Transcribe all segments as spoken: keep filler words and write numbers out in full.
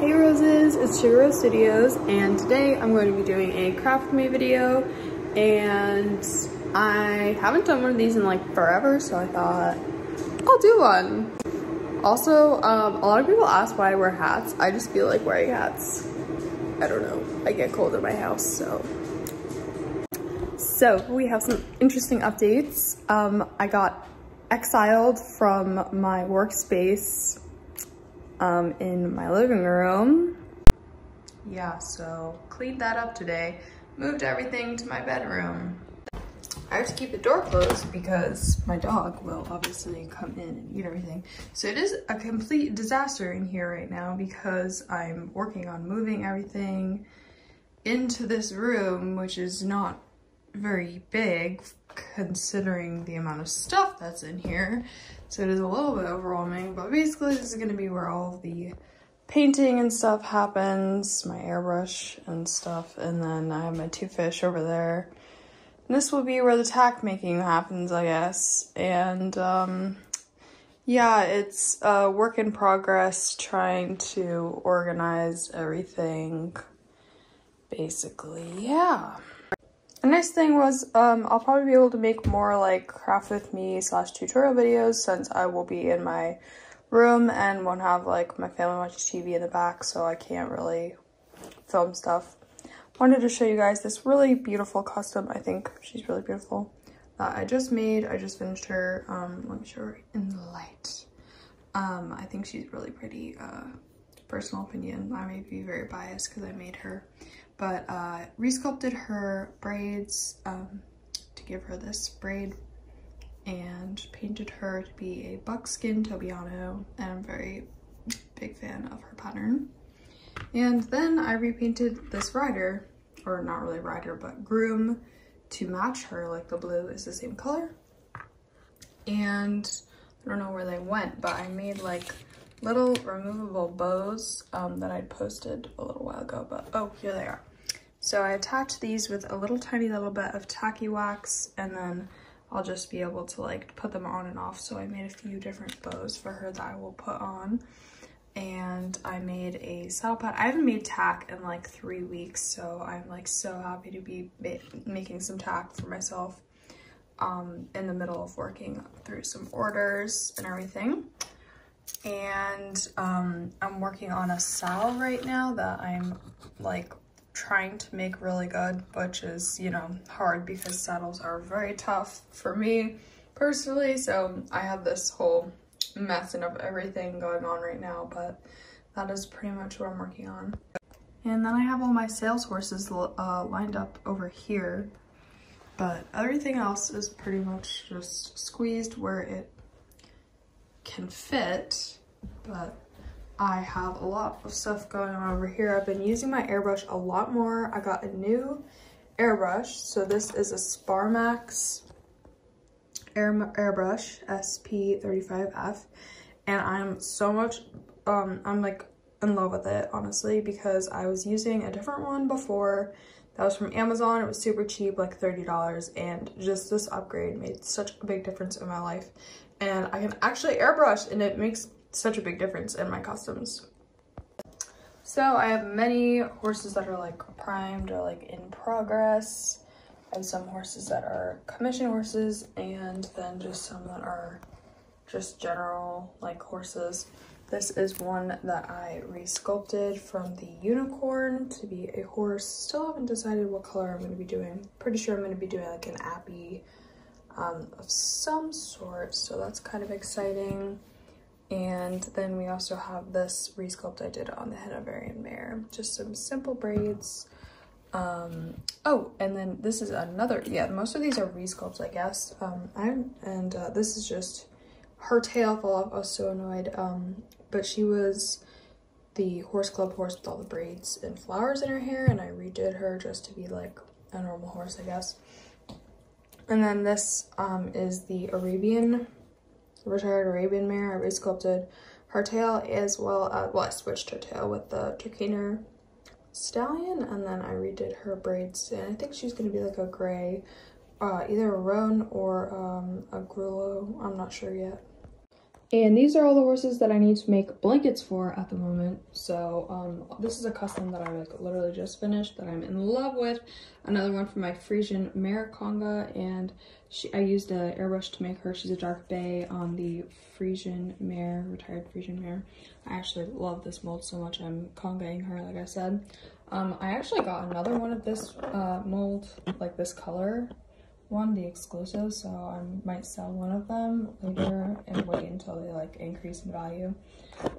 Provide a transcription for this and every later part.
Hey Roses, it's Sugar Rose Studios, and today I'm going to be doing a craft with me video, and I haven't done one of these in like forever, so I thought I'll do one. Also, um, a lot of people ask why I wear hats. I just feel like wearing hats. I don't know. I get cold in my house, so. So, we have some interesting updates. Um, I got exiled from my workspace um, in my living room. Yeah, so cleaned that up today. Moved everything to my bedroom. I have to keep the door closed because my dog will obviously come in and eat everything. So it is a complete disaster in here right now because I'm working on moving everything into this room, which is not very big considering the amount of stuff that's in here. So it is a little bit overwhelming, but basically this is going to be where all of the painting and stuff happens, my airbrush and stuff, and then I have my two fish over there. This will be where the tack making happens, I guess. And um, yeah, it's a work in progress trying to organize everything, basically, yeah. The nice thing was um, I'll probably be able to make more like craft with me slash tutorial videos since I will be in my room and won't have like my family watching T V in the back, so I can't really film stuff. Wanted to show you guys this really beautiful custom. I think she's really beautiful. That I just made. I just finished her. Um, let me show her in the light. Um, I think she's really pretty. Uh, personal opinion. I may be very biased because I made her. But uh, resculpted her braids um, to give her this braid, and painted her to be a buckskin Tobiano. And I'm a very big fan of her pattern. And then I repainted this rider, or not really rider, but groom, to match her, like the blue is the same color. And I don't know where they went, but I made like little removable bows um, that I posted a little while ago, but oh, here they are. So I attached these with a little tiny little bit of tacky wax, and then I'll just be able to like put them on and off. So I made a few different bows for her that I will put on. And I made a saddle pad. I haven't made tack in like three weeks, so I'm like so happy to be ma making some tack for myself um, in the middle of working through some orders and everything. And um, I'm working on a saddle right now that I'm like trying to make really good, which is, you know, hard because saddles are very tough for me personally. So I have this whole messing up everything going on right now, but that is pretty much what I'm working on. And then I have all my sales horses uh, lined up over here, but everything else is pretty much just squeezed where it can fit. But I have a lot of stuff going on over here. I've been using my airbrush a lot more. I got a new airbrush, so this is a Sparmax Air, airbrush S P thirty-five F, and I'm so much um I'm like in love with it, honestly, because I was using a different one before that was from Amazon. It was super cheap, like thirty dollars, and just this upgrade made such a big difference in my life, and I can actually airbrush, and it makes such a big difference in my customs. So I have many horses that are like primed or like in progress, and some horses that are commission horses, and then just some that are just general like horses. This is one that I resculpted from the unicorn to be a horse. Still haven't decided what color I'm going to be doing. Pretty sure I'm going to be doing like an appy um, of some sort, so that's kind of exciting. And then we also have this resculpt I did on the Hanoverian mare. Just some simple braids. Um, oh, and then this is another, yeah, most of these are resculpts, I guess. Um, I'm, and, uh, this is just her tail fell off. I was so annoyed. Um, but she was the horse club horse with all the braids and flowers in her hair, and I redid her just to be like a normal horse, I guess. And then this, um, is the Arabian, retired Arabian mare. I resculpted her tail as well. Uh, well, I switched her tail with the Trakehner stallion, and then I redid her braids, and I think she's gonna be like a gray, uh either a roan or um a grillo, I'm not sure yet. And these are all the horses that I need to make blankets for at the moment. So um, this is a custom that I like literally just finished that I'm in love with. Another one for my Friesian mare Conga, and she, I used an airbrush to make her. She's a dark bay on the Friesian mare, retired Friesian mare. I actually love this mold so much. I'm Conga-ing her, like I said. Um, I actually got another one of this uh, mold, like this color one, the exclusive, so I might sell one of them later and wait until they like increase in value.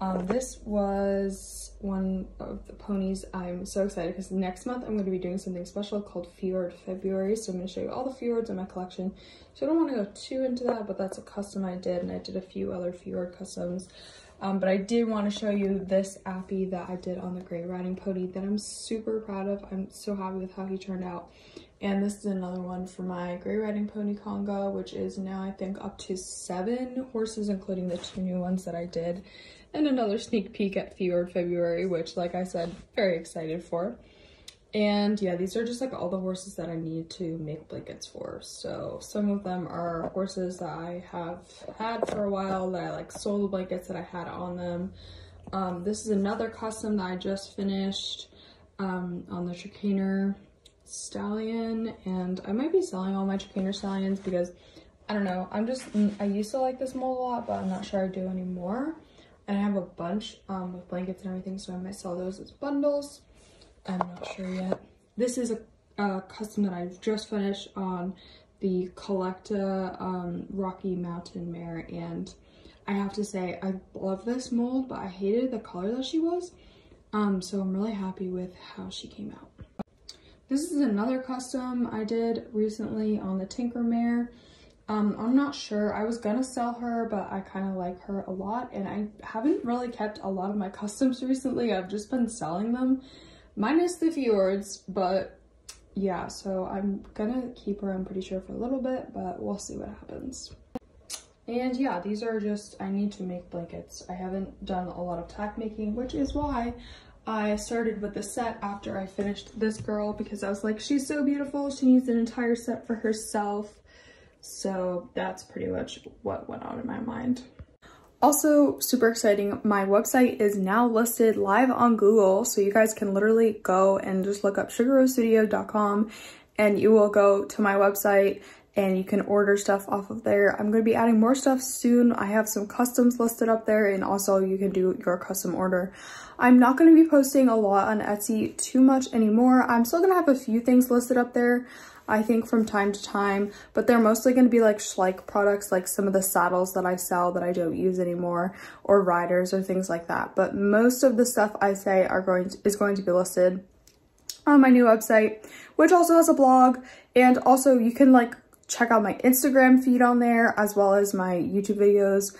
Um, this was one of the ponies. I'm so excited because next month I'm going to be doing something special called Fjord February, so I'm going to show you all the fjords in my collection. So I don't want to go too into that, but that's a custom I did, and I did a few other fjord customs. Um, but I did want to show you this appy that I did on the gray riding pony that I'm super proud of. I'm so happy with how he turned out. And this is another one for my gray riding pony Conga, which is now I think up to seven horses, including the two new ones that I did. And another sneak peek at Fjord February, which like I said, very excited for. And yeah, these are just like all the horses that I need to make blankets for. So some of them are horses that I have had for a while that I like sold the blankets that I had on them. Um, this is another custom that I just finished um, on the Trakehner stallion, and I might be selling all my Trakehner stallions because I don't know. I'm just, I used to like this mold a lot, but I'm not sure I do anymore. And I have a bunch um, with blankets and everything, so I might sell those as bundles. I'm not sure yet. This is a, a custom that I've just finished on the Collecta um, Rocky Mountain mare, and I have to say I love this mold, but I hated the color that she was. Um, so I'm really happy with how she came out. This is another custom I did recently on the Tinker mare. Um, I'm not sure. I was gonna sell her, but I kind of like her a lot, and I haven't really kept a lot of my customs recently. I've just been selling them. Minus the fjords, but yeah, so I'm gonna keep her, I'm pretty sure, for a little bit, but we'll see what happens. And yeah, these are just, I need to make blankets. I haven't done a lot of tack making, which is why I started with the set after I finished this girl, because I was like, she's so beautiful, she needs an entire set for herself. So that's pretty much what went on in my mind. Also, super exciting, my website is now listed live on Google, so you guys can literally go and just look up sugar rose studios dot com and you will go to my website and you can order stuff off of there. I'm going to be adding more stuff soon. I have some customs listed up there, and also you can do your custom order. I'm not going to be posting a lot on Etsy too much anymore. I'm still going to have a few things listed up there, I think, from time to time, but they're mostly going to be like Schleich products, like some of the saddles that I sell that I don't use anymore, or riders or things like that. But most of the stuff I say are going to, is going to be listed on my new website, which also has a blog. And also you can like check out my Instagram feed on there, as well as my YouTube videos.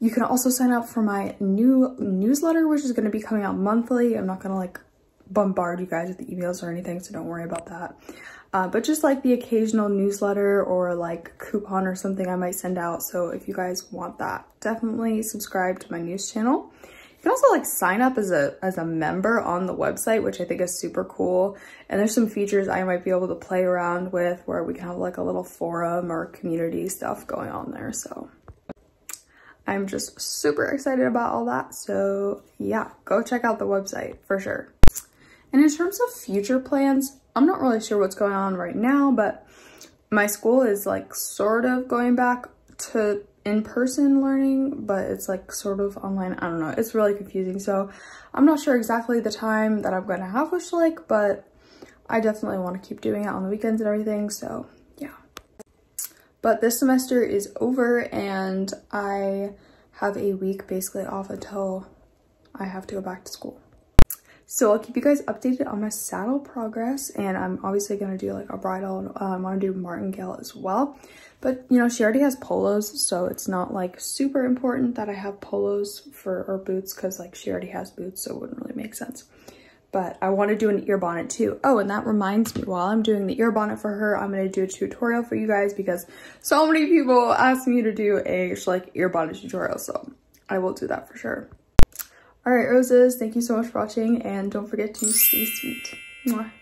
You can also sign up for my new newsletter, which is going to be coming out monthly. I'm not going to like bombard you guys with the emails or anything, so don't worry about that. Uh, but just like the occasional newsletter or like coupon or something I might send out. So if you guys want that, definitely subscribe to my news channel. You can also like sign up as a as a member on the website, which I think is super cool. And there's some features I might be able to play around with where we can have like a little forum or community stuff going on there. So I'm just super excited about all that. So yeah, go check out the website for sure. And in terms of future plans, I'm not really sure what's going on right now, but my school is like sort of going back to in-person learning, but it's like sort of online. I don't know. It's really confusing. So I'm not sure exactly the time that I'm going to have with Schleich, but I definitely want to keep doing it on the weekends and everything. So yeah. But this semester is over, and I have a week basically off until I have to go back to school. So I'll keep you guys updated on my saddle progress, and I'm obviously going to do like a bridle. Uh, I want to do martingale as well, but you know, she already has polos, so it's not like super important that I have polos for or boots, because like she already has boots, so it wouldn't really make sense. But I want to do an ear bonnet too. Oh, and that reminds me, while I'm doing the ear bonnet for her, I'm going to do a tutorial for you guys, because so many people asked me to do a like ear bonnet tutorial, so I will do that for sure. Alright, Roses, thank you so much for watching, and don't forget to stay sweet. Mwah.